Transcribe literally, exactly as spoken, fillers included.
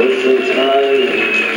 We're so tired.